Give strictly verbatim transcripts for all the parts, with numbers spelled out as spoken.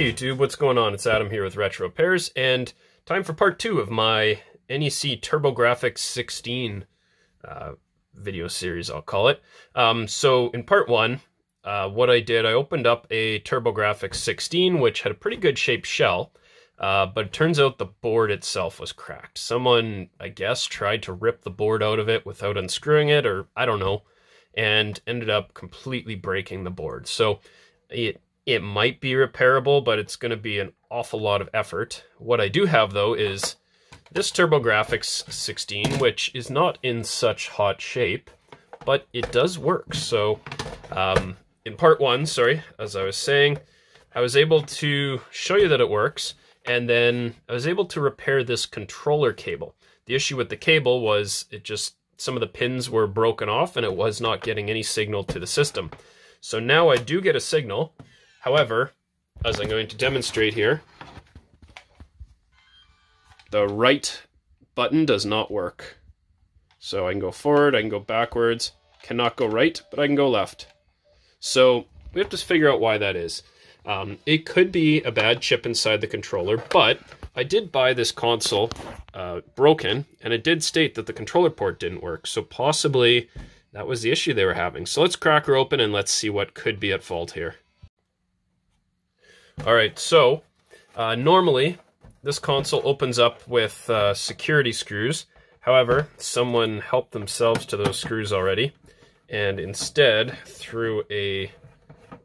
Hey YouTube, what's going on? It's Adam here with RetroRepairs, and time for part two of my N E C TurboGrafx sixteen uh, video series, I'll call it. Um, so in part one, uh, what I did, I opened up a TurboGrafx sixteen, which had a pretty good shaped shell, uh, but it turns out the board itself was cracked. Someone, I guess, tried to rip the board out of it without unscrewing it, or I don't know, and ended up completely breaking the board. So it It might be repairable, but it's going to be an awful lot of effort. What I do have, though, is this TurboGrafx sixteen, which is not in such hot shape, but it does work. So um, in part one, sorry, as I was saying, I was able to show you that it works, and then I was able to repair this controller cable. The issue with the cable was it just, some of the pins were broken off, and it was not getting any signal to the system. So now I do get a signal. However, as I'm going to demonstrate here, the right button does not work. So I can go forward, I can go backwards, cannot go right, but I can go left. So we have to figure out why that is. Um, it could be a bad chip inside the controller, but I did buy this console uh, broken, and it did state that the controller port didn't work, so possibly that was the issue they were having. So let's crack her open and let's see what could be at fault here. All right, so uh, normally this console opens up with uh, security screws. However, someone helped themselves to those screws already and instead threw a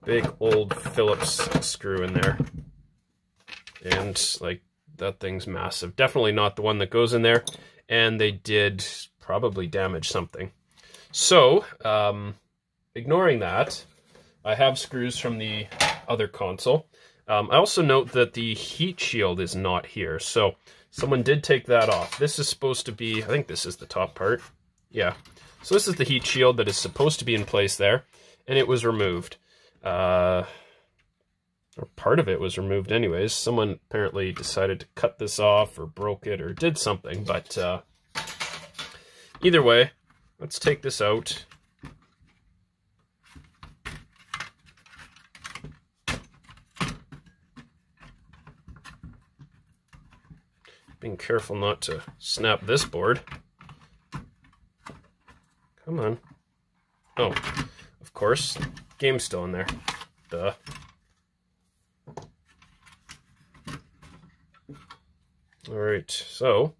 big old Phillips screw in there. And like, that thing's massive. Definitely not the one that goes in there. And they did probably damage something. So, um, ignoring that, I have screws from the other console. Um, I also note that the heat shield is not here, so someone did take that off. This is supposed to be, I think this is the top part. Yeah. So this is the heat shield that is supposed to be in place there, and it was removed. Uh, or part of it was removed anyways. Someone apparently decided to cut this off or broke it or did something, but uh, either way, let's take this out. Being careful not to snap this board. Come on. Oh, of course. Game's still in there. Duh. Alright, so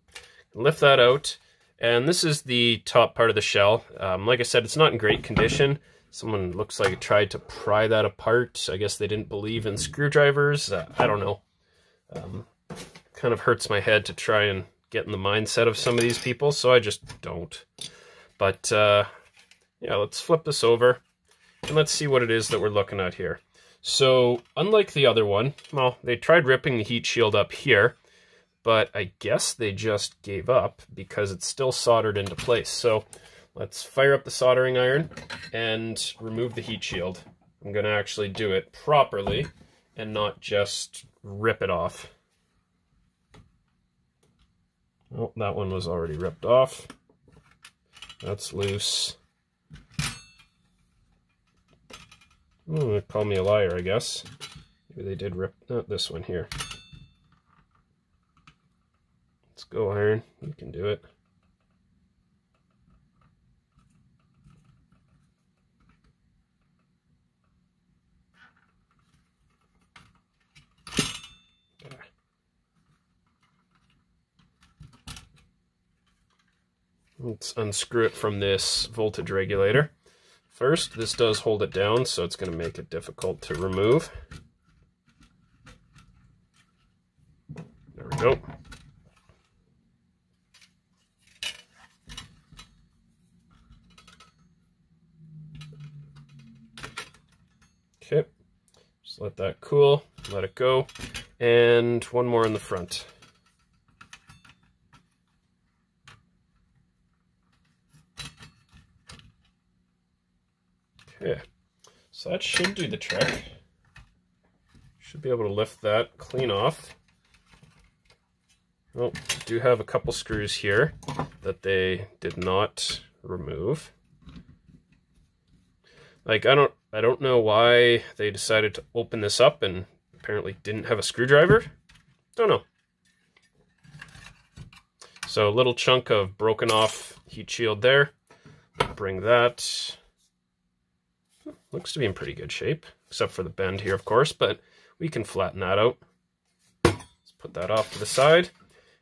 lift that out. And this is the top part of the shell. Um, like I said, it's not in great condition. Someone looks like tried to pry that apart. I guess they didn't believe in screwdrivers. Uh, I don't know. Um, Kind of hurts my head to try and get in the mindset of some of these people, so I just don't. But uh, yeah, let's flip this over and let's see what it is that we're looking at here. So unlike the other one, well, they tried ripping the heat shield up here, but I guess they just gave up because it's still soldered into place. So let's fire up the soldering iron and remove the heat shield. I'm gonna actually do it properly and not just rip it off. Oh, that one was already ripped off. That's loose. Ooh, call me a liar, I guess. Maybe they did rip not this one here. Let's go, iron. You can do it. Let's unscrew it from this voltage regulator. First, this does hold it down, so it's going to make it difficult to remove. There we go. Okay, just let that cool, let it go, and one more in the front. Yeah, so that should do the trick. Should be able to lift that clean off. Oh, I do have a couple screws here that they did not remove. Like I don't, I don't know why they decided to open this up and apparently didn't have a screwdriver. Don't know. So a little chunk of broken off heat shield there. Bring that. Looks to be in pretty good shape, except for the bend here, of course, but we can flatten that out. Let's put that off to the side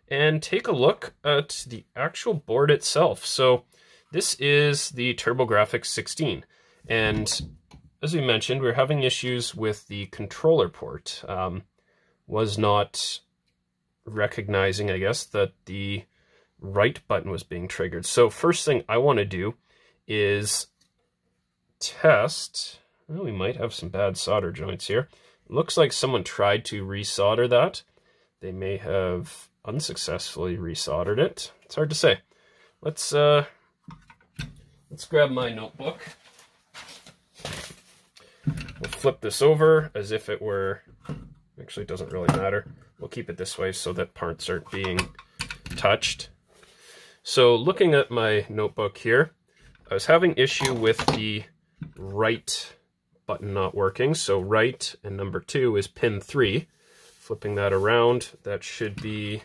and take a look at the actual board itself. So this is the TurboGrafx sixteen, and as we mentioned, we were having issues with the controller port. Um, was not recognizing, I guess, that the right button was being triggered. So first thing I want to do is test. Well, we might have some bad solder joints here. Looks like someone tried to resolder that. They may have unsuccessfully resoldered it. It's hard to say. Let's uh, let's grab my notebook. We'll flip this over as if it were. Actually, it doesn't really matter. We'll keep it this way so that parts aren't being touched. So looking at my notebook here, I was having issue with the right button not working. So right and number two is pin three. Flipping that around, that should be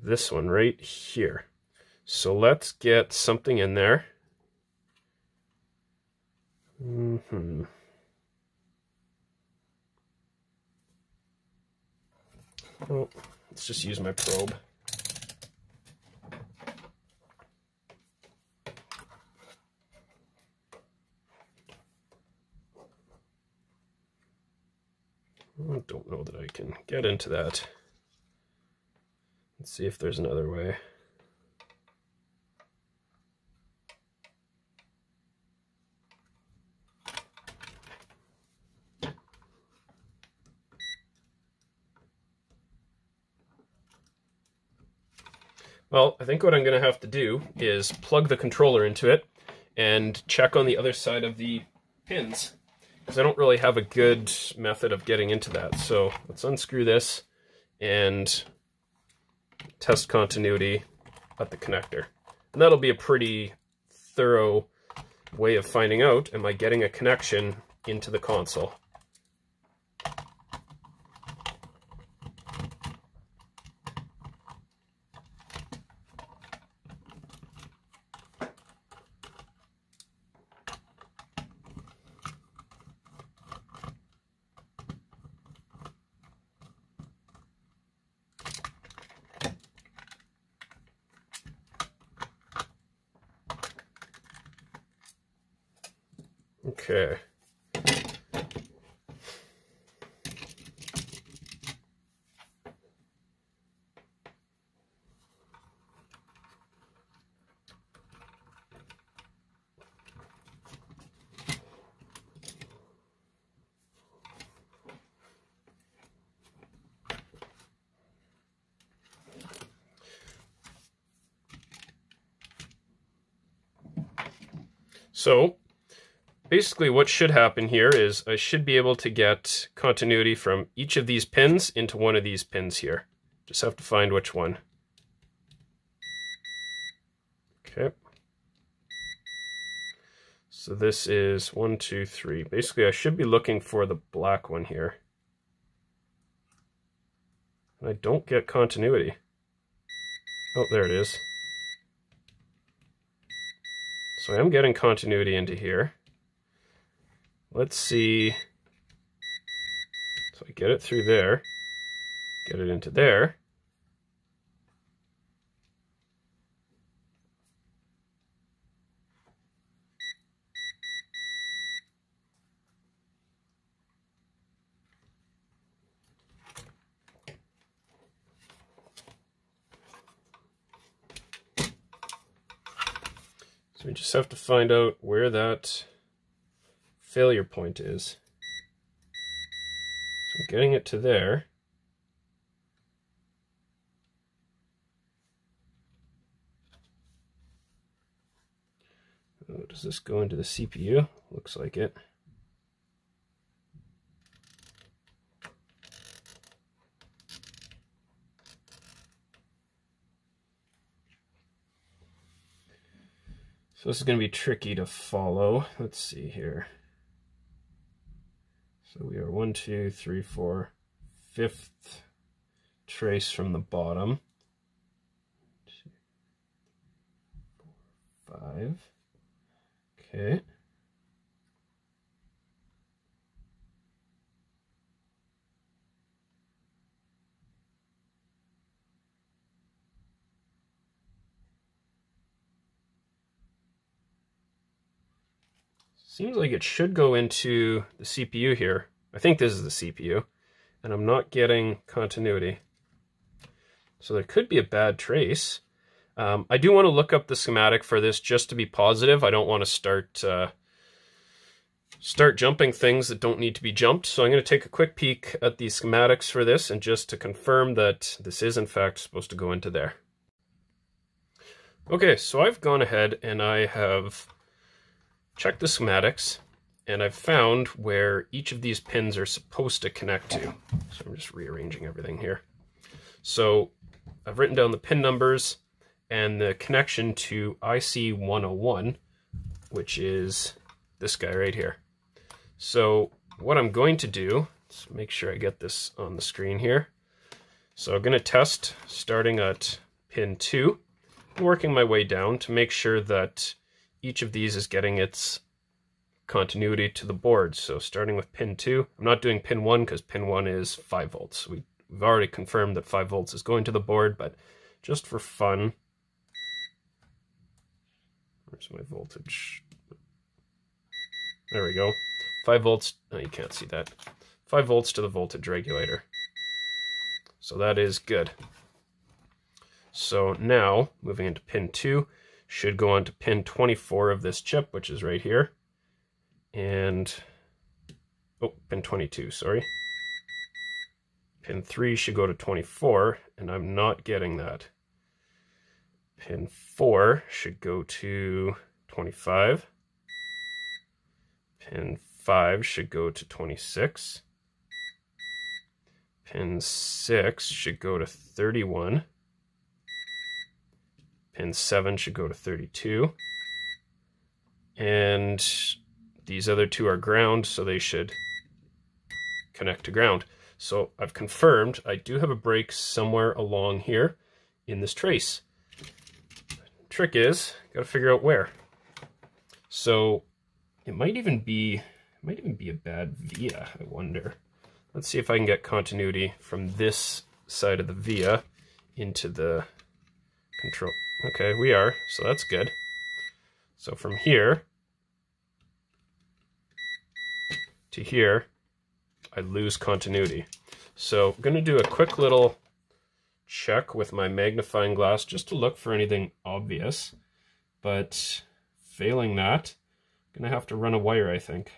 this one right here. So let's get something in there. Mm-hmm. Well, let's just use my probe. I don't know that I can get into that. Let's see if there's another way. Well, I think what I'm going to have to do is plug the controller into it and check on the other side of the pins, because I don't really have a good method of getting into that. So let's unscrew this and test continuity at the connector. And that'll be a pretty thorough way of finding out, am I getting a connection into the console? Okay. So basically what should happen here is I should be able to get continuity from each of these pins into one of these pins here. Just have to find which one. Okay. So this is one, two, three. Basically I should be looking for the black one here. And I don't get continuity. Oh, there it is. So I am getting continuity into here. Let's see, so I get it through there, get it into there. So we just have to find out where that failure point is. So I'm getting it to there. Oh, does this go into the C P U? Looks like it. So this is going to be tricky to follow. Let's see here. So we are one, two, three, four, fifth trace from the bottom. Two, four, five. Okay. Seems like it should go into the C P U here. I think this is the C P U, and I'm not getting continuity. So there could be a bad trace. Um, I do want to look up the schematic for this just to be positive. I don't want to start uh, start jumping things that don't need to be jumped. So I'm going to take a quick peek at the schematics for this, and just to confirm that this is in fact supposed to go into there. Okay, so I've gone ahead and I have checked the schematics, and I've found where each of these pins are supposed to connect to. So I'm just rearranging everything here. So I've written down the pin numbers and the connection to I C one oh one, which is this guy right here. So what I'm going to do, let's make sure I get this on the screen here. So I'm going to test starting at pin two, working my way down to make sure that each of these is getting its continuity to the board. So starting with pin two, I'm not doing pin one because pin one is five volts. We, we've already confirmed that five volts is going to the board, but just for fun, where's my voltage? There we go. Five volts, no, you can't see that. Five volts to the voltage regulator. So that is good. So now moving into pin two, should go on to pin twenty-four of this chip, which is right here, and oh, pin twenty-two, sorry. Pin three should go to twenty-four, and I'm not getting that. Pin four should go to twenty-five. Pin five should go to twenty-six. Pin six should go to thirty-one. Pin seven should go to thirty-two, and these other two are ground, so they should connect to ground. So I've confirmed I do have a break somewhere along here in this trace. Trick is, gotta figure out where. So it might even be, it might even be a bad via, I wonder. Let's see if I can get continuity from this side of the via into the control. Okay, we are, so that's good. So from here to here, I lose continuity. So I'm going to do a quick little check with my magnifying glass just to look for anything obvious. But failing that, I'm going to have to run a wire, I think.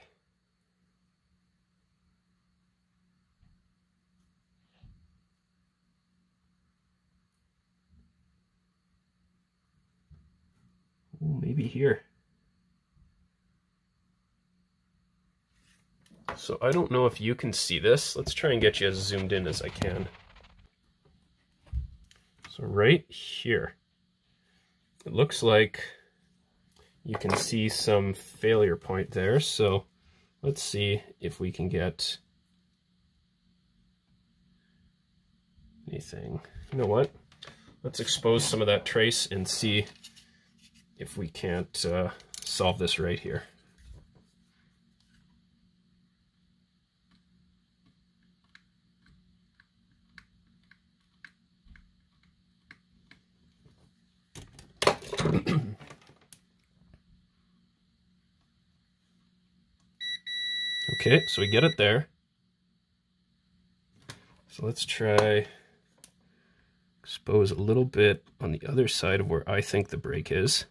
Maybe here. So I don't know if you can see this. Let's try and get you as zoomed in as I can. So right here, it looks like you can see some failure point there. So let's see if we can get anything. You know what? Let's expose some of that trace and see if we can't uh, solve this right here. Okay, so we get it there. So let's try expose a little bit on the other side of where I think the break is.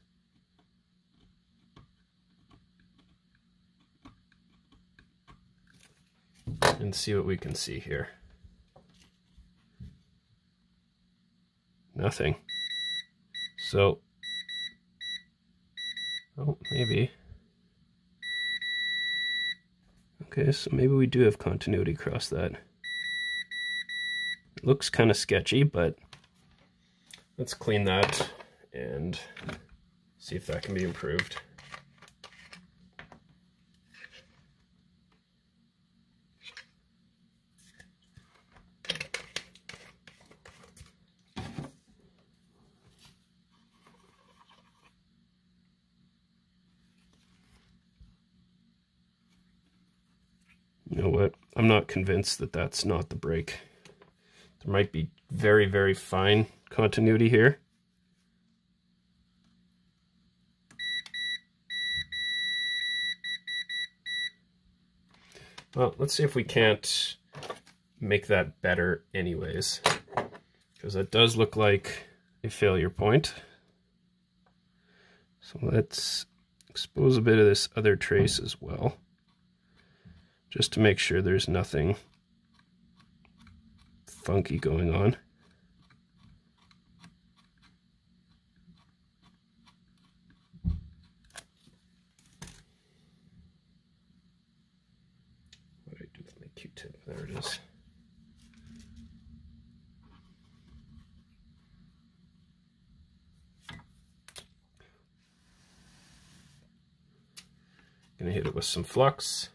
And see what we can see here. Nothing. So, oh, maybe. Okay, so maybe we do have continuity across that. It looks kind of sketchy, but let's clean that and see if that can be improved. You know what? I'm not convinced that that's not the break. There might be very, very fine continuity here. Well, let's see if we can't make that better anyways, because that does look like a failure point. So let's expose a bit of this other trace as well, just to make sure there's nothing funky going on. What did I do with my Q-tip? There it is. Gonna hit it with some flux,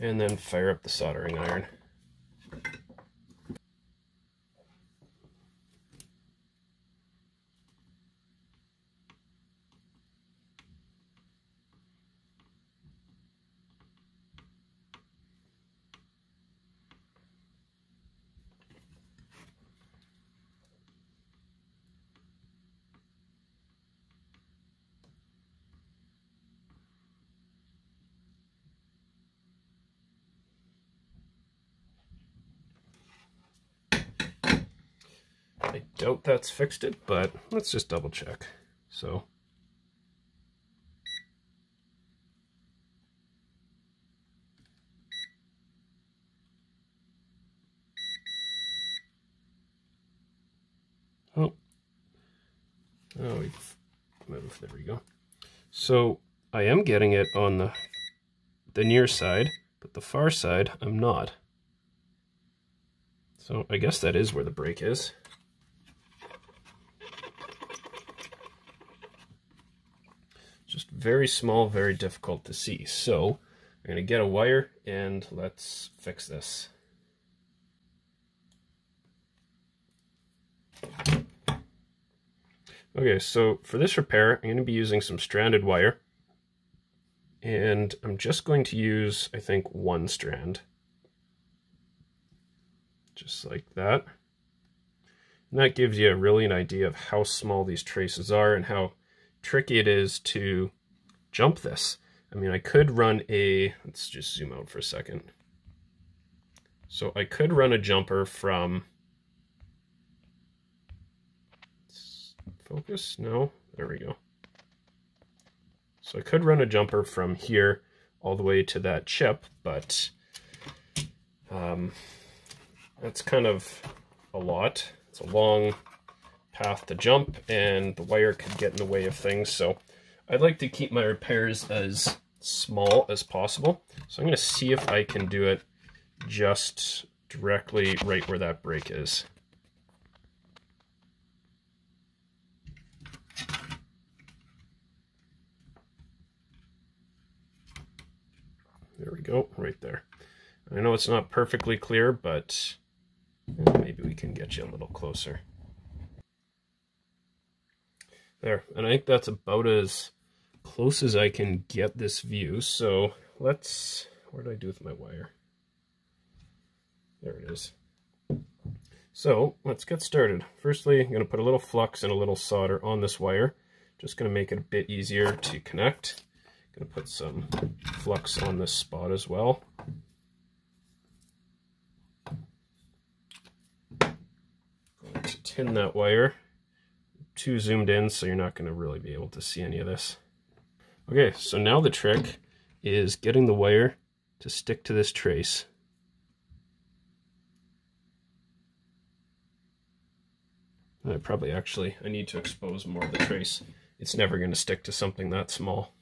and then fire up the soldering iron. I doubt that's fixed it, but let's just double check. So, oh, oh, we've moved. There we go. So I am getting it on the the near side, but the far side I'm not. So I guess that is where the break is. Just very small, very difficult to see. So I'm going to get a wire and let's fix this. Okay, so for this repair, I'm going to be using some stranded wire. And I'm just going to use, I think, one strand. Just like that. And that gives you really an idea of how small these traces are and how tricky it is to jump this. I mean, I could run a, let's just zoom out for a second. So I could run a jumper from, focus, no, there we go. So I could run a jumper from here all the way to that chip, but um, that's kind of a lot. It's a long path to jump, and the wire could get in the way of things, so I'd like to keep my repairs as small as possible. So I'm going to see if I can do it just directly right where that break is. There we go, right there. I know it's not perfectly clear, but maybe we can get you a little closer. There, and I think that's about as close as I can get this view. So let's, what did I do with my wire? There it is. So let's get started. Firstly, I'm going to put a little flux and a little solder on this wire. Just going to make it a bit easier to connect. I'm going to put some flux on this spot as well. Going to tin that wire. Too zoomed in, so you're not going to really be able to see any of this. Okay, so now the trick is getting the wire to stick to this trace. I probably actually, I need to expose more of the trace. It's never going to stick to something that small.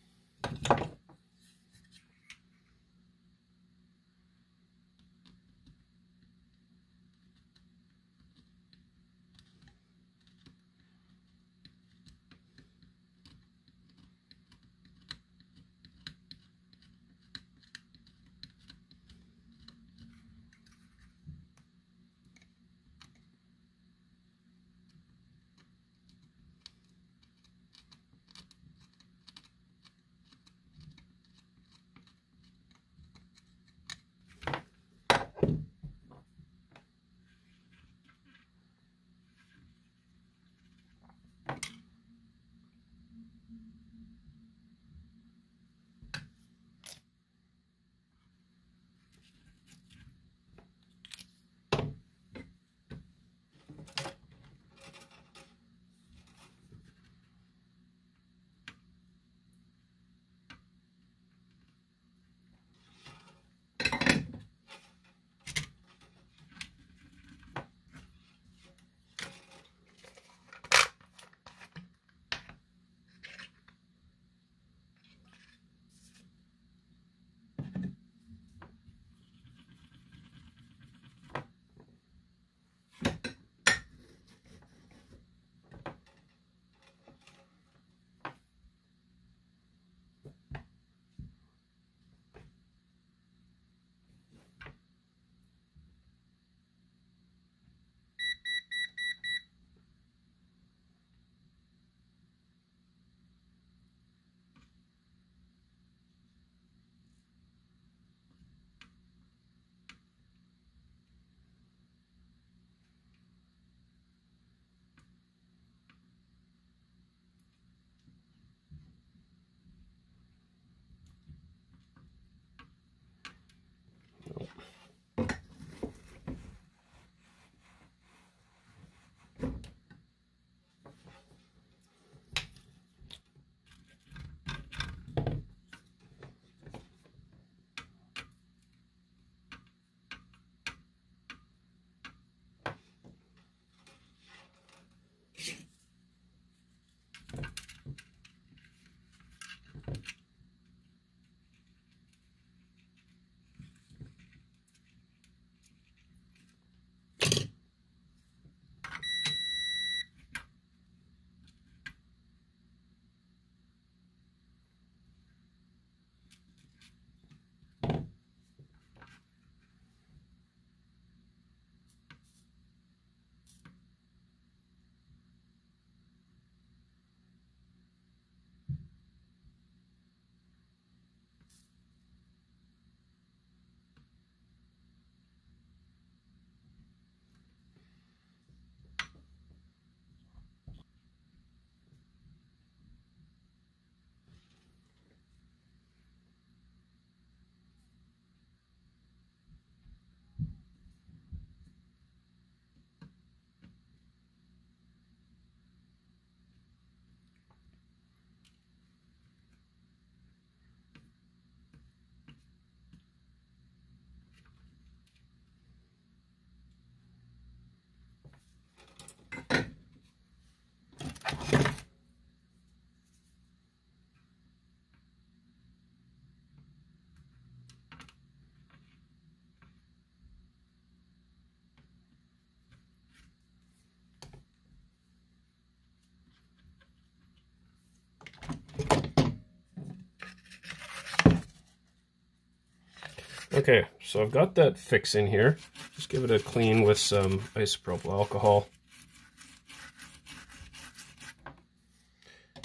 Okay, so I've got that fix in here. Just give it a clean with some isopropyl alcohol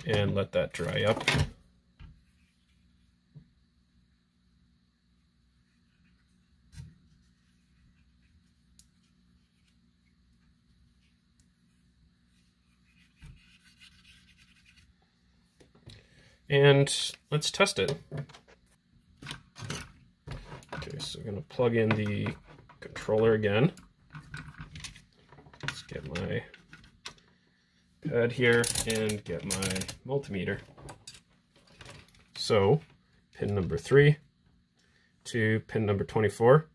and let that dry up. And let's test it. Okay, so I'm going to plug in the controller again. Let's get my pad here and get my multimeter. So, pin number three to pin number twenty-four.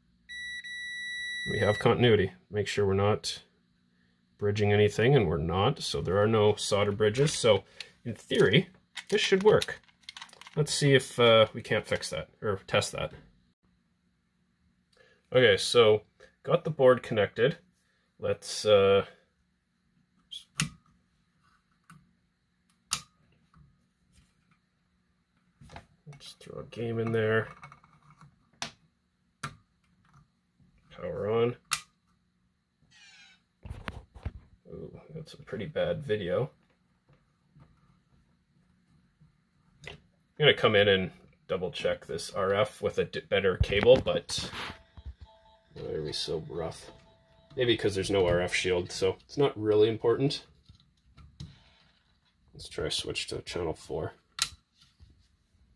We have continuity. Make sure we're not bridging anything, and we're not, so there are no solder bridges. So, in theory, this should work. Let's see if uh, we can't fix that, or test that. Okay, so got the board connected. Let's uh, let's throw a game in there. Power on. Ooh, that's a pretty bad video. I'm gonna come in and double check this R F with a better cable, but. Why are we so rough? Maybe because there's no R F shield, so it's not really important. Let's try switch to channel four.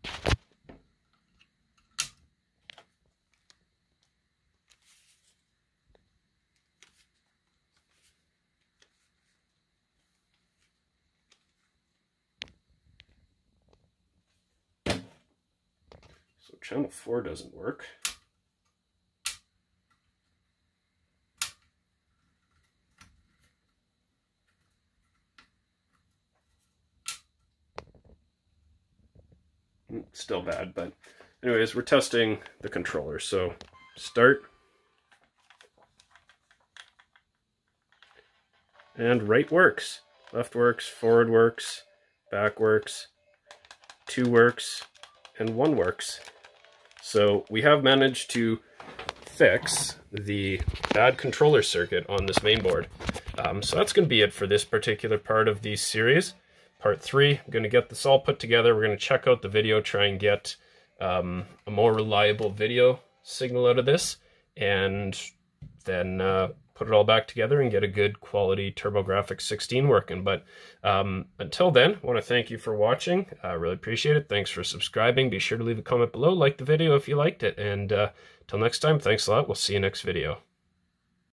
So channel four doesn't work. Still bad, but anyways, we're testing the controller. So start. And right works. Left works, forward works, back works, two works, and one works. So we have managed to fix the bad controller circuit on this mainboard. Um, so that's going to be it for this particular part of the series. Part three, I'm going to get this all put together. We're going to check out the video, try and get um, a more reliable video signal out of this, and then uh, put it all back together and get a good quality TurboGrafx sixteen working. But um, until then, I want to thank you for watching. I really appreciate it. Thanks for subscribing. Be sure to leave a comment below. Like the video if you liked it. And uh, till next time, thanks a lot. We'll see you next video.